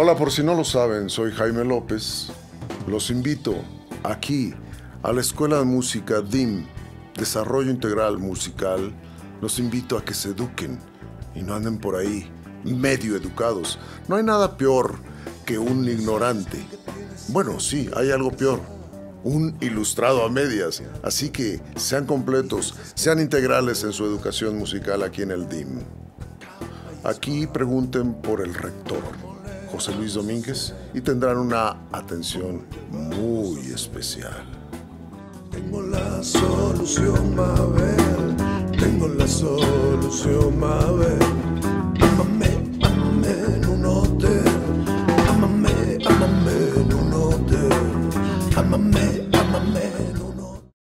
Hola, por si no lo saben, soy Jaime López. Los invito aquí a la Escuela de Música DIM, Desarrollo Integral Musical. Los invito a que se eduquen y no anden por ahí medio educados. No hay nada peor que un ignorante. Bueno, sí, hay algo peor. Un ilustrado a medias. Así que sean completos, sean integrales en su educación musical aquí en el DIM. Aquí pregunten por el rector, José Luis Domínguez, y tendrán una atención muy especial. Tengo la solución, Mabel. Tengo la solución, Mabel.